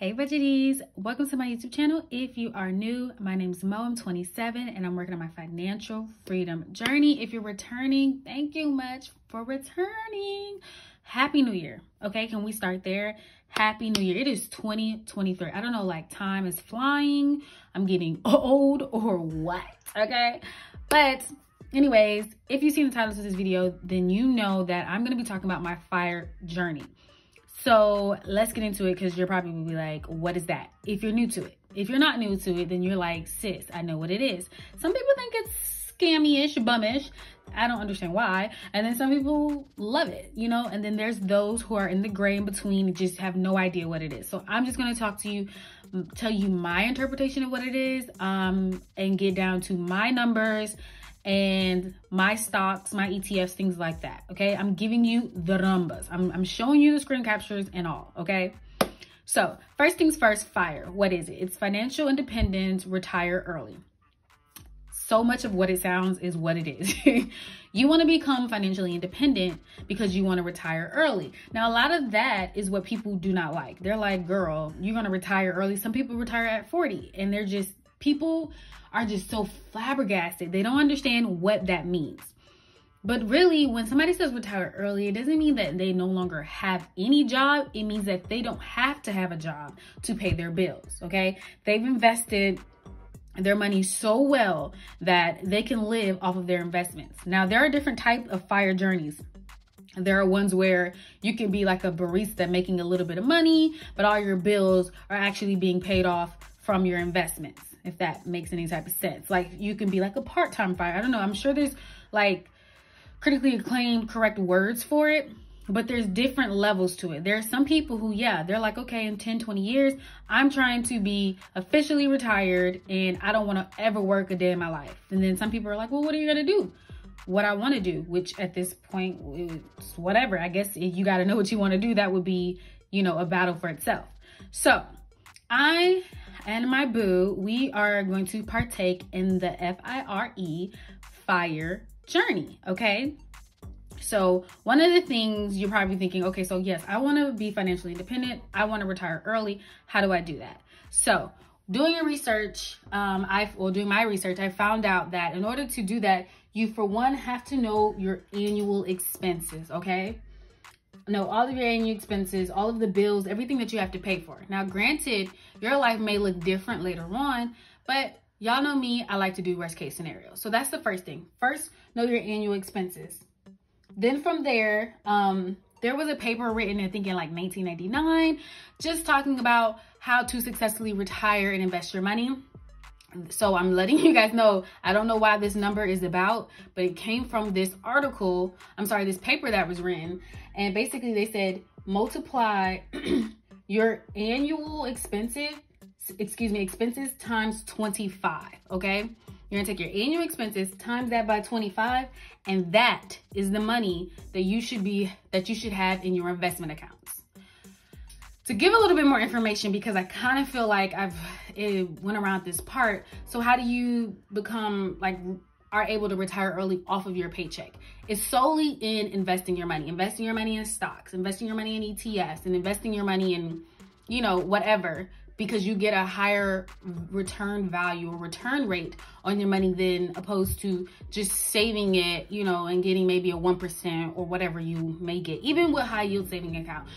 Hey budgeties, welcome to my YouTube channel. If you are new, my name is Mo, I'm 27 and I'm working on my financial freedom journey. If you're returning, thank you much for returning. Happy New Year, okay? Can we start there? Happy New Year. It is 2023. I don't know, like time is flying. I'm getting old or what, okay? But anyways, if you've seen the titles of this video, then you know that I'm gonna be talking about my FIRE journey. So let's get into it because you're probably gonna be like, what is that? If you're new to it. If you're not new to it, then you're like, sis, I know what it is. Some people think it's scammy-ish, bum-ish. I don't understand why. And then some people love it, you know? And then there's those who are in the gray in between and just have no idea what it is. So I'm just gonna talk to you, tell you my interpretation of what it is and get down to my numbers and my stocks, my ETFs, things like that, okay? I'm giving you the numbers. I'm showing you the screen captures and all, okay? So first things first, FIRE, what is it? It's financial independence, retire early. So much of what it sounds is what it is. You wanna become financially independent because you wanna retire early. Now, a lot of that is what people do not like. They're like, girl, you're gonna retire early. Some people retire at 40 and they're just, people are just so flabbergasted. They don't understand what that means. But really, when somebody says retire early, it doesn't mean that they no longer have any job. It means that they don't have to have a job to pay their bills, okay? They've invested their money so well that they can live off of their investments. Now, there are different types of FIRE journeys. There are ones where you can be like a barista making a little bit of money, but all your bills are actually being paid off from your investments, if that makes any type of sense. Like you can be like a part-time FIRE. I don't know, I'm sure there's like critically acclaimed correct words for it, but there's different levels to it. There are some people who, yeah, they're like, okay, in 10, 20 years, I'm trying to be officially retired and I don't wanna ever work a day in my life. And then some people are like, well, what are you gonna do? What I wanna do, which at this point, it's whatever. I guess if you gotta know what you wanna do, that would be, you know, a battle for itself. So I and my boo, we are going to partake in the F.I.R.E. FIRE journey, okay? So one of the things you're probably thinking, okay, so yes, I wanna be financially independent. I wanna retire early. How do I do that? So doing your research, doing my research, I found out that in order to do that, you for one have to know your annual expenses, okay? Know all of your annual expenses, all of the bills, everything that you have to pay for. Now, granted, your life may look different later on, but y'all know me, I like to do worst case scenarios. So that's the first thing. First, know your annual expenses. Then from there, there was a paper written, I think in like 1999, just talking about how to successfully retire and invest your money. So I'm letting you guys know, I don't know why this number is about, but it came from this article, I'm sorry, this paper that was written. And basically they said, multiply your annual expenses times 25, okay? You're gonna take your annual expenses, times that by 25, and that is the money that you should have in your investment accounts. To give a little bit more information, because I kind of feel like it went around this part. So how do you become are able to retire early off of your paycheck? It's solely in investing your money in stocks, investing your money in ETFs, and investing your money in, you know, whatever, because you get a higher return value or return rate on your money than opposed to just saving it, you know, and getting maybe a 1% or whatever you may get, even with high yield saving account.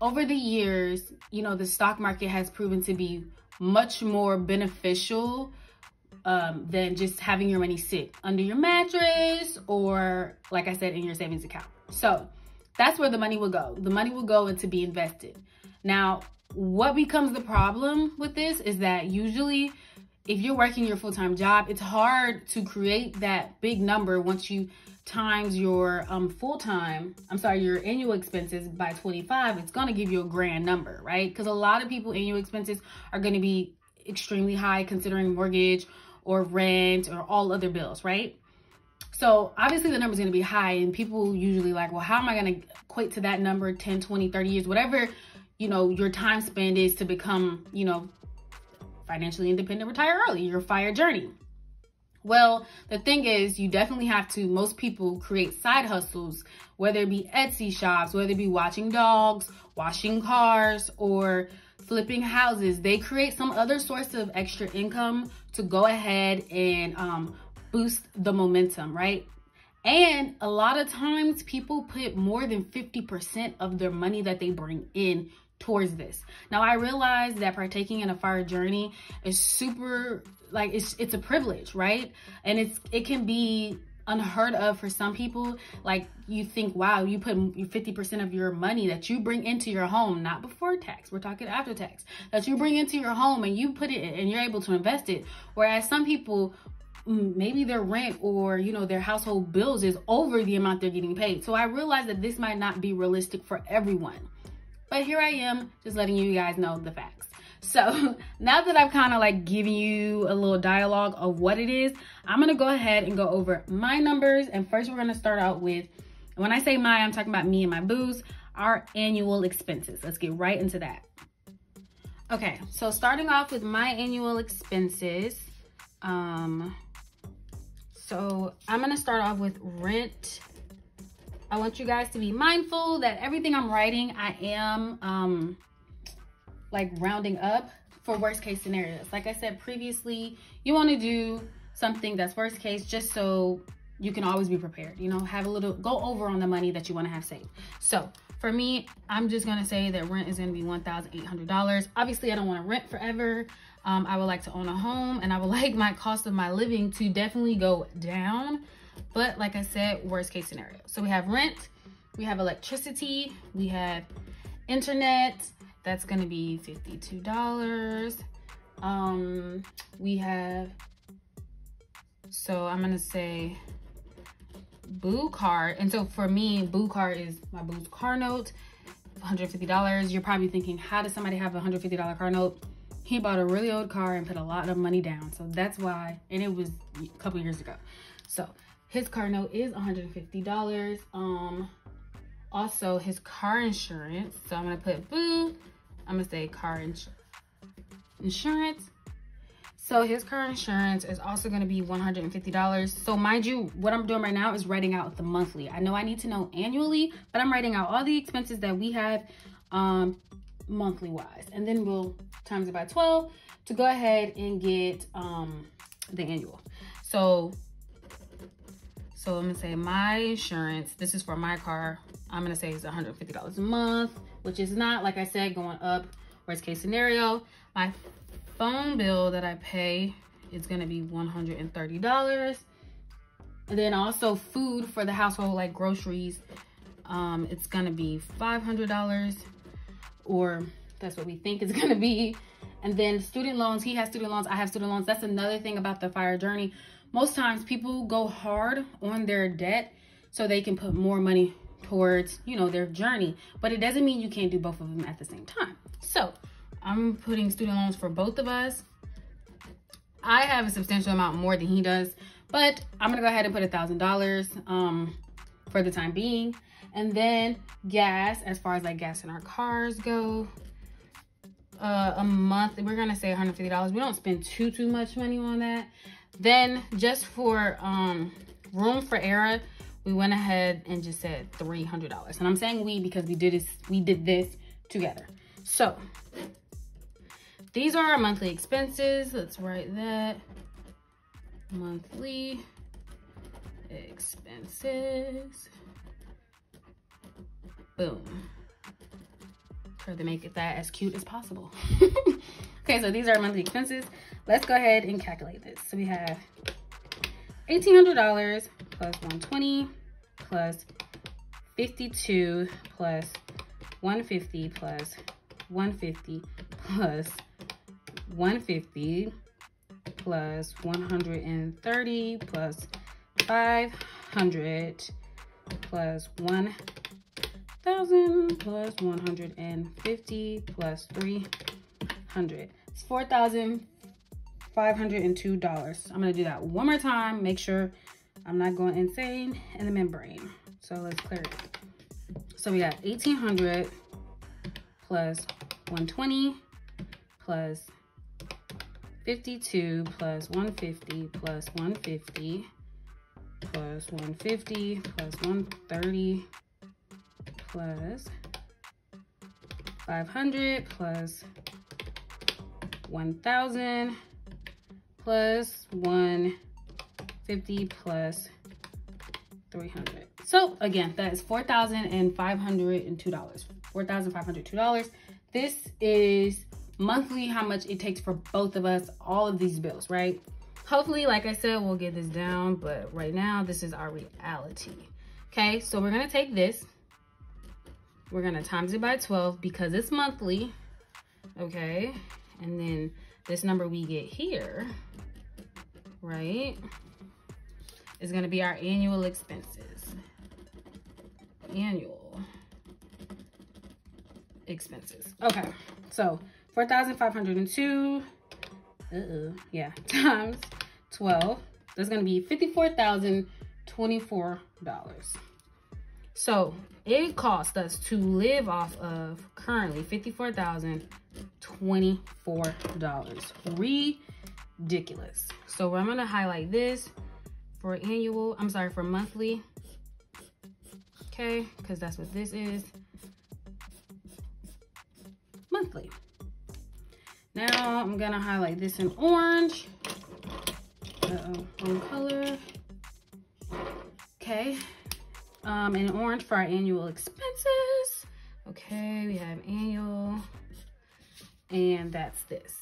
Over the years, you know, the stock market has proven to be much more beneficial than just having your money sit under your mattress or, like I said, in your savings account. So that's where the money will go. The money will go into be invested. Now, what becomes the problem with this is that usually if you're working your full-time job, it's hard to create that big number once you times your your annual expenses by 25, it's gonna give you a grand number, right? Because a lot of people, annual expenses are gonna be extremely high considering mortgage or rent or all other bills, right? So obviously the number's gonna be high and people usually like, well, how am I gonna equate to that number 10, 20, 30 years, whatever, you know, your time spent is to become, you know, financially independent, retire early, your FIRE journey. Well, the thing is, you definitely have to, most people create side hustles, whether it be Etsy shops, whether it be watching dogs, washing cars, or flipping houses, they create some other source of extra income to go ahead and boost the momentum, right? And a lot of times people put more than 50% of their money that they bring in towards this. Now, I realize that partaking in a F.I.R.E. journey is super, like, it's a privilege, right? And it can be unheard of for some people. Like, you think, wow, you put 50% of your money that you bring into your home, not before tax, we're talking after tax, that you bring into your home and you put it in, and you're able to invest it. Whereas some people, maybe their rent or, you know, their household bills is over the amount they're getting paid. So I realize that this might not be realistic for everyone, but here I am just letting you guys know the facts. So now that I've kind of like given you a little dialogue of what it is, I'm going to go ahead and go over my numbers. And first we're going to start out with, when I say my, I'm talking about me and my booze, our annual expenses. Let's get right into that. Okay. So starting off with my annual expenses, so I'm going to start off with rent. I want you guys to be mindful that everything I'm writing, I am like rounding up for worst case scenarios. Like I said previously, you want to do something that's worst case just so you can always be prepared, you know, have a little, go over on the money that you want to have saved. So for me, I'm just going to say that rent is going to be $1,800. Obviously, I don't want to rent forever. I would like to own a home, and I would like my cost of my living to definitely go down. But like I said, worst case scenario. So we have rent, we have electricity, we have internet. That's going to be $52. We have, so I'm going to say boo card. And so for me, boo card is my boo's car note, $150. You're probably thinking, how does somebody have a $150 car note? He bought a really old car and put a lot of money down. So that's why, and it was a couple years ago. So his car note is $150. Also his car insurance. So I'm gonna put boo, I'm gonna say car insurance. So his car insurance is also gonna be $150. So mind you, what I'm doing right now is writing out the monthly. I know I need to know annually, but I'm writing out all the expenses that we have monthly wise. And then we'll times it by 12 to go ahead and get the annual. So I'm gonna say my insurance, this is for my car. I'm gonna say it's $150 a month, which is not, like I said, going up, worst case scenario. My phone bill that I pay is gonna be $130. And then also food for the household, like groceries, it's gonna be $500, or that's what we think it's gonna be. And then student loans, he has student loans, I have student loans. That's another thing about the F.I.R.E. journey. Most times people go hard on their debt so they can put more money towards, you know, their journey, but it doesn't mean you can't do both of them at the same time. So I'm putting student loans for both of us. I have a substantial amount more than he does, but I'm gonna go ahead and put $1,000 for the time being. And then gas, as far as like gas in our cars go, a month, we're gonna say $150. We don't spend too much money on that. Then just for room for error, we went ahead and just said $300. And I'm saying we because we did this together. So these are our monthly expenses. Let's write that. Monthly expenses. Boom. Try to make it that as cute as possible. Okay, so these are our monthly expenses. Let's go ahead and calculate this. So we have $1,800 plus 120 plus 52 plus 150 plus 150 plus 150 plus 130 plus 500 plus 1,000 plus 150 plus 300. It's $4,502. I'm gonna do that one more time, make sure I'm not going insane in the membrane. So let's clear it. So we got 1,800 plus 120 plus 52 plus 150 plus 150 plus 150 plus 130 plus 500 plus 1,000 plus 150 plus 300. So again, that is $4,502. $4,502. This is monthly, how much it takes for both of us, all of these bills, right? Hopefully, like I said, we'll get this down, but right now this is our reality. Okay, so we're gonna take this, we're gonna times it by 12 because it's monthly, okay? And then this number we get here, right, is gonna be our annual expenses. Annual expenses. Okay, so 4,502, yeah, times 12, that's gonna be $54,024. So it costs us to live off of currently $54,024. Ridiculous. So I'm gonna highlight this for annual, I'm sorry, for monthly, okay? Because that's what this is, monthly. Now I'm gonna highlight this in orange. Wrong color. Okay, in orange for our annual expenses. Okay, we have annual, and that's this.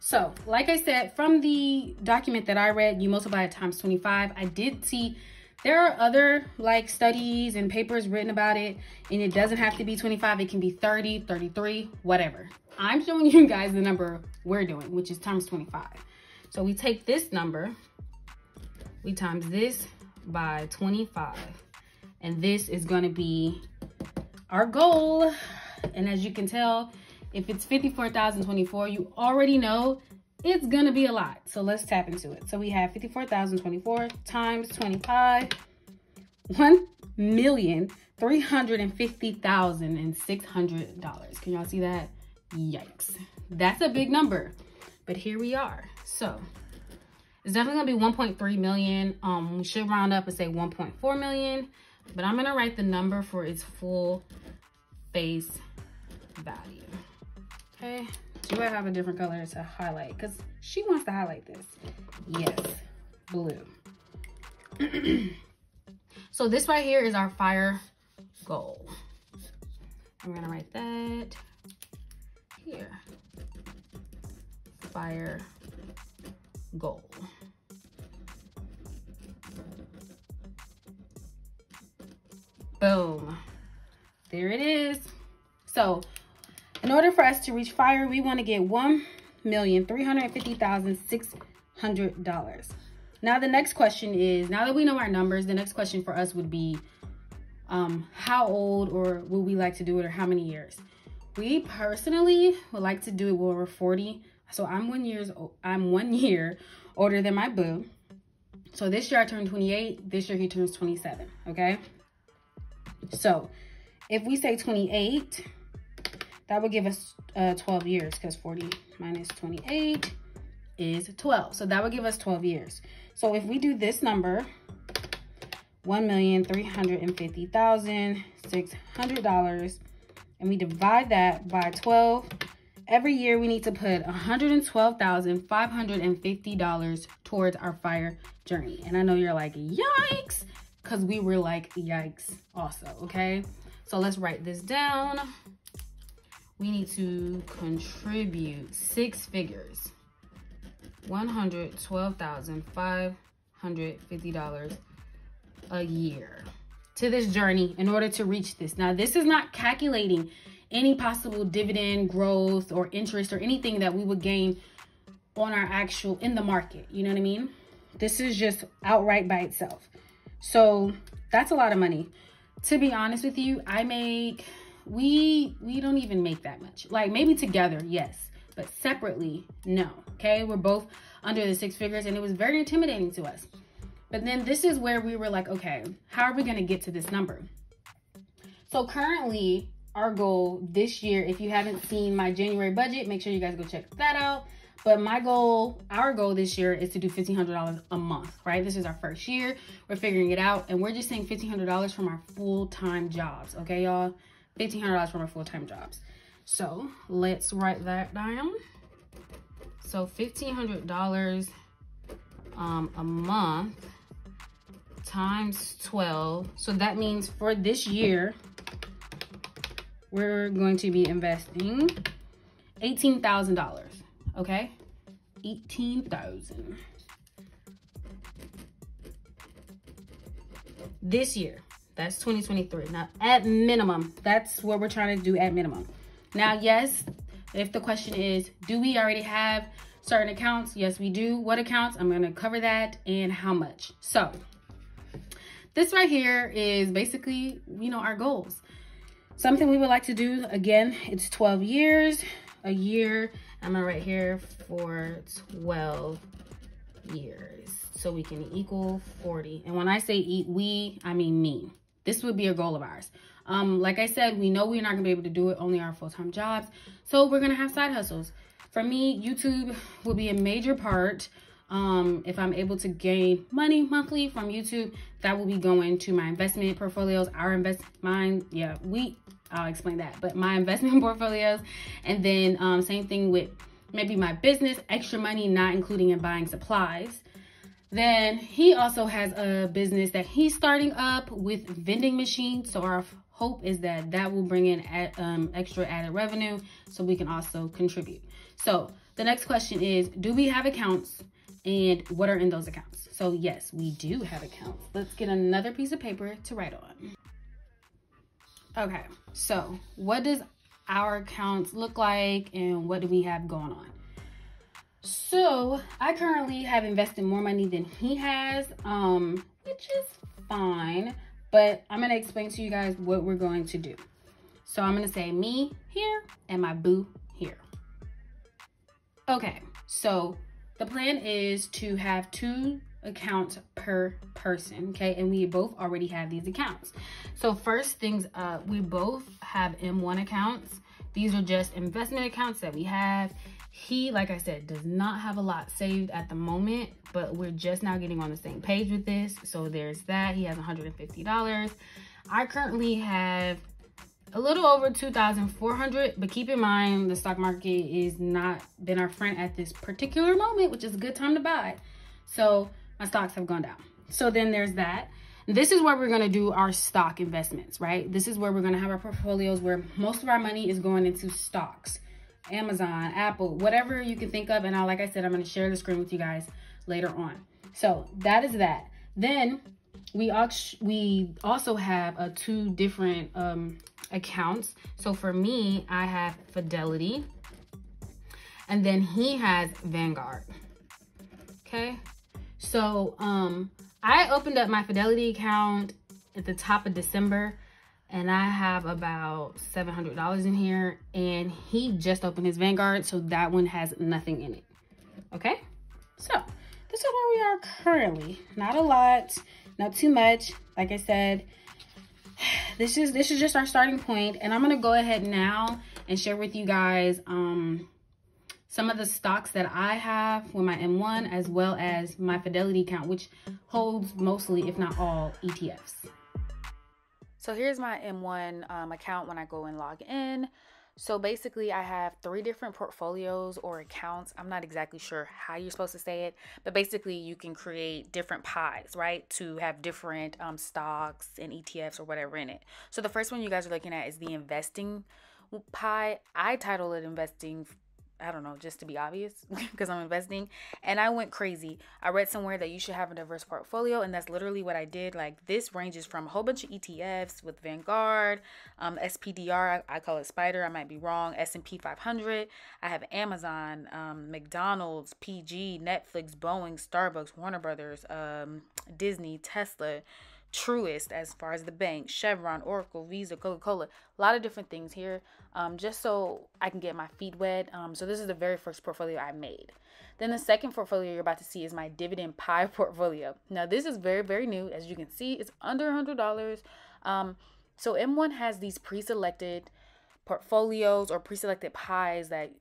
So, like I said, from the document that I read, you multiply it times 25. I did see there are other like studies and papers written about it, and it doesn't have to be 25. It can be 30, 33, whatever. I'm showing you guys the number we're doing, which is times 25. So we take this number, we times this by 25, and this is going to be our goal. And as you can tell, if it's $54,024, you already know it's going to be a lot. So let's tap into it. So we have $54,024 times 25, $1,350,600. Can y'all see that? Yikes. That's a big number, but here we are. So it's definitely gonna be 1.3 million. We should round up and say 1.4 million, but I'm gonna write the number for its full face value. Okay, do I have a different color to highlight? Because she wants to highlight this. Yes, blue. So this right here is our FIRE goal. I'm gonna write that here. FIRE goal. Boom, there it is. So in order for us to reach FIRE, we want to get $1,350,600. Now the next question is, now that we know our numbers, the next question for us would be how old or would we like to do it, or how many years? We personally would like to do it when we're 40. So I'm one year older than my boo. So this year I turned 28, this year he turns 27, okay? So if we say 28, that would give us 12 years, because 40 minus 28 is 12. So that would give us 12 years. So if we do this number, $1,350,600, and we divide that by 12, every year we need to put $112,550 towards our FIRE journey. And I know you're like, yikes, because we were like, yikes also, okay? So let's write this down. We need to contribute six figures, $112,550 a year to this journey in order to reach this. Now, this is not calculating any possible dividend growth or interest or anything that we would gain on our actual in the market. You know what I mean? This is just outright by itself. So that's a lot of money. To be honest with you, we don't even make that much. Like maybe together, yes, but separately, no. Okay, we're both under the six figures and it was very intimidating to us. But then this is where we were like, okay, how are we gonna get to this number? So currently, our goal this year, if you haven't seen my January budget, make sure you guys go check that out. But my goal, our goal this year is to do $1,500 a month, right? This is our first year. We're figuring it out. And we're just saying $1,500 from our full-time jobs. Okay, y'all? $1,500 from our full-time jobs. So let's write that down. So $1,500 a month times 12. So that means for this year, we're going to be investing $18,000, okay? 18,000 this year. That's 2023. Now, at minimum, that's what we're trying to do at minimum. Now, yes, if the question is, do we already have certain accounts? Yes, we do. What accounts? I'm going to cover that and how much. So this right here is basically, you know, our goals. Something we would like to do, again, it's 12 years, a year. I'm going to write here for 12 years so we can equal 40. And when I say we, I mean me. This would be a goal of ours. Like I said, we know we're not gonna be able to do it, only our full-time jobs. So we're gonna have side hustles. For me, YouTube will be a major part. If I'm able to gain money monthly from YouTube, that will be going to my investment portfolios, my investment portfolios. And then same thing with maybe my business, extra money, not including in buying supplies. Then he also has a business that he's starting up with vending machines. So our hope is that that will bring in extra added revenue so we can also contribute. So the next question is, do we have accounts and what are in those accounts? So yes, we do have accounts. Let's get another piece of paper to write on. Okay, so what does our accounts look like and what do we have going on? So I currently have invested more money than he has, which is fine, but I'm going to explain to you guys what we're going to do. So I'm going to say me here and my boo here. Okay, so the plan is to have two accounts per person, okay? And we both already have these accounts. So first things up, we both have M1 accounts. These are just investment accounts that we have. He, like I said, does not have a lot saved at the moment, but we're just now getting on the same page with this. So there's that. He has $150. I currently have a little over $2,400, but keep in mind the stock market is not been our friend at this particular moment, which is a good time to buy. So my stocks have gone down. So then there's that. This is where we're going to do our stock investments, right? This is where we're going to have our portfolios where most of our money is going into stocks. Amazon, Apple, whatever you can think of. And I, like I said, I'm going to share the screen with you guys later on. So that is that. Then we also have two different accounts. So for me, I have Fidelity. And then he has Vanguard. Okay. So I opened up my Fidelity account at the top of December. And I have about $700 in here, and he just opened his Vanguard, so that one has nothing in it, okay? So this is where we are currently. Not a lot, not too much. Like I said, this is just our starting point, and I'm gonna go ahead now and share with you guys some of the stocks that I have with my M1, as well as my Fidelity account, which holds mostly, if not all, ETFs. So here's my M1 account when I go and log in. So basically I have three different portfolios or accounts. I'm not exactly sure how you're supposed to say it, but basically you can create different pies, right? To have different stocks and ETFs or whatever in it. So the first one you guys are looking at is the investing pie. I title it investing, I don't know, just to be obvious because I'm investing. And I went crazy. I read somewhere that you should have a diverse portfolio, and that's literally what I did. Like, this ranges from a whole bunch of ETFs with Vanguard, SPDR, I call it Spider, I might be wrong, S&P 500. I have Amazon, McDonald's, PG, Netflix, Boeing, Starbucks, Warner Brothers, Disney, Tesla, Truist, as far as the bank, Chevron, Oracle, Visa, Coca-Cola, a lot of different things here, just so I can get my feet wet. So this is the very first portfolio I made. Then the second portfolio you're about to see is my dividend pie portfolio. Now this is very, very new. As you can see, it's under $100. So M1 has these pre-selected portfolios or pre-selected pies that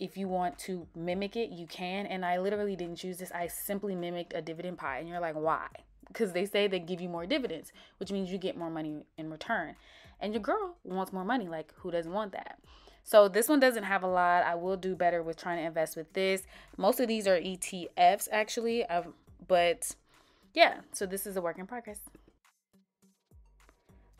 if you want to mimic it, you can. And I literally didn't choose this. I simply mimicked a dividend pie, and you're like, why? Because they say they give you more dividends, which means you get more money in return. And your girl wants more money. Like, who doesn't want that? So this one doesn't have a lot. I will do better with trying to invest with this. Most of these are ETFs actually, but yeah, so this is a work in progress.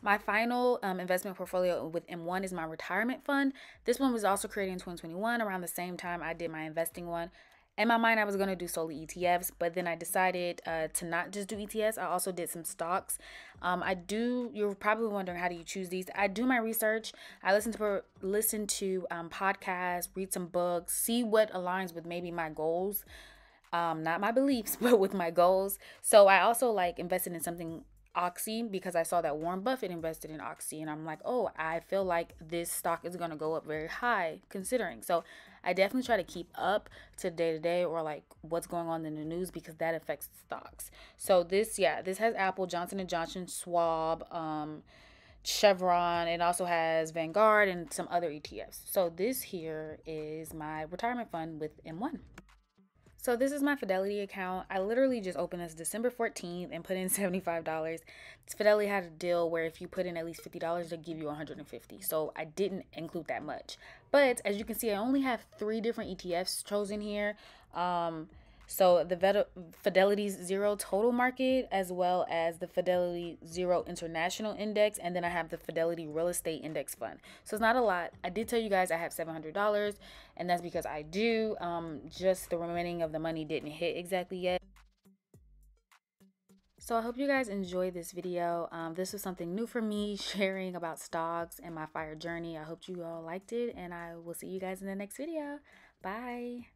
My final investment portfolio with M1 is my retirement fund. This one was also created in 2021 around the same time I did my investing one. In my mind, I was going to do solely ETFs, but then I decided to not just do ETFs. I also did some stocks. You're probably wondering, how do you choose these? I do my research. I listen to podcasts, read some books, see what aligns with maybe my goals. Not my beliefs, but with my goals. So I also like invested in something Oxy because I saw that Warren Buffett invested in Oxy, and I'm like, oh, I feel like this stock is going to go up very high considering. So I definitely try to keep up to day to day or like what's going on in the news because that affects stocks. So this, yeah, this has Apple, Johnson & Johnson, Schwab, Chevron. It also has Vanguard and some other ETFs. So this here is my retirement fund with M1. So this is my Fidelity account. I literally just opened this December 14th and put in $75. Fidelity had a deal where if you put in at least $50, they give you $150. So I didn't include that much. But as you can see, I only have 3 different ETFs chosen here. So the Fidelity Zero Total Market, as well as the Fidelity Zero International Index, and then I have the Fidelity Real Estate Index Fund. So it's not a lot. I did tell you guys I have $700, and that's because I do. Just the remaining of the money didn't hit exactly yet. So I hope you guys enjoyed this video. This was something new for me, sharing about stocks and my FIRE journey. I hope you all liked it, and I will see you guys in the next video. Bye.